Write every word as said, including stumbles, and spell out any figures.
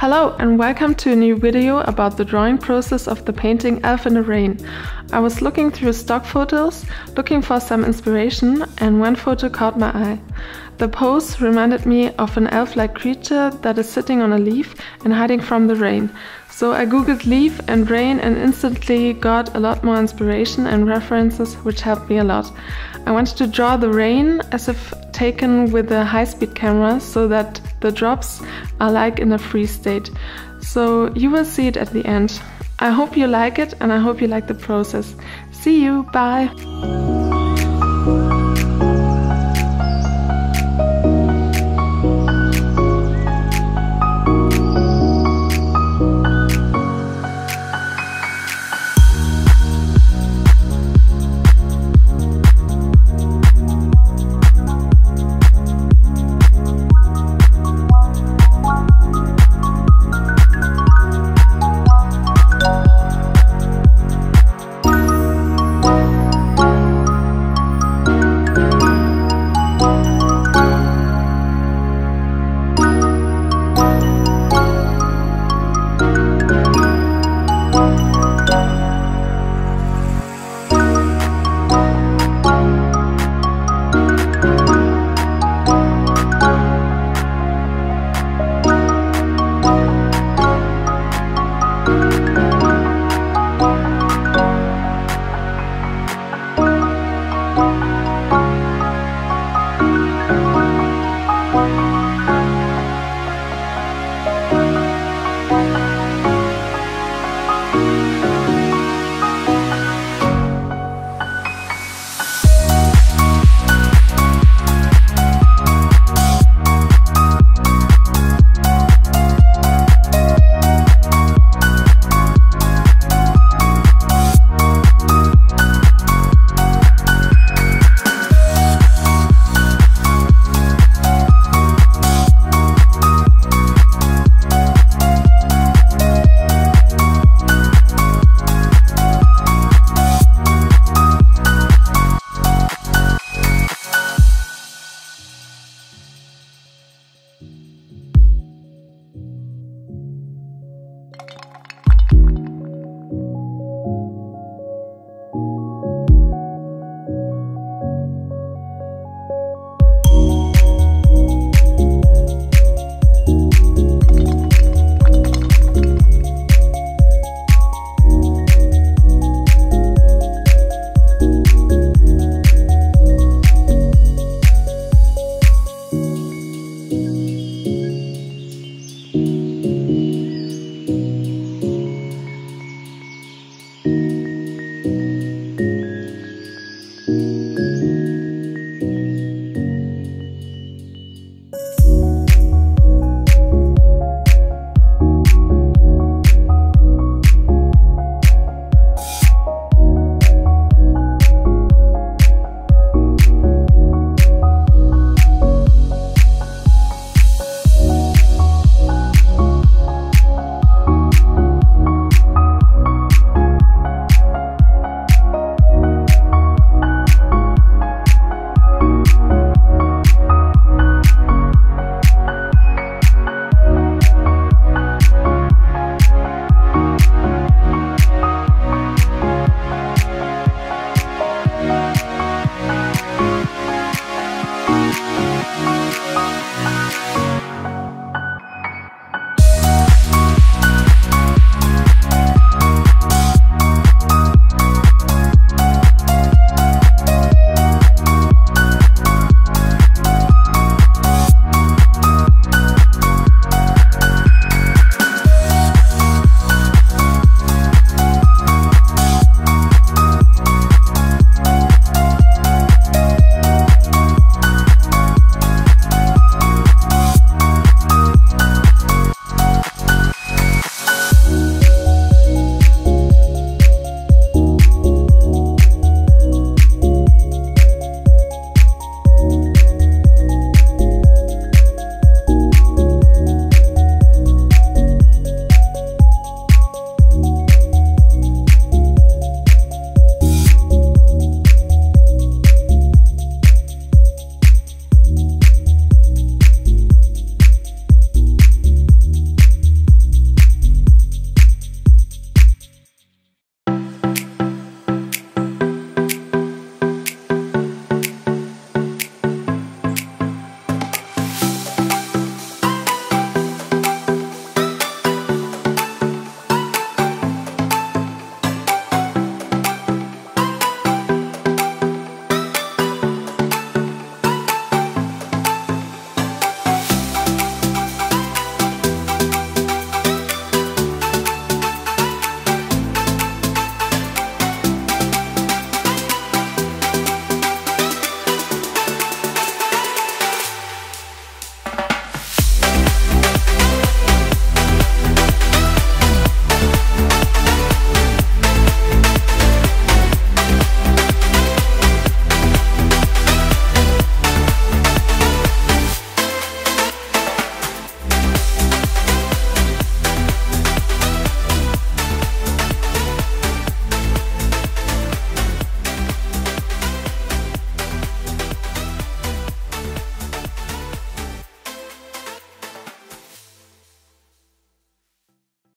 Hello and welcome to a new video about the drawing process of the painting Elf in the Rain. I was looking through stock photos, looking for some inspiration, and one photo caught my eye. The pose reminded me of an elf-like creature that is sitting on a leaf and hiding from the rain. So I googled leaf and rain and instantly got a lot more inspiration and references, which helped me a lot. I wanted to draw the rain as if taken with a high-speed camera so that the drops are like in a free state. So you will see it at the end. I hope you like it and I hope you like the process. See you, bye!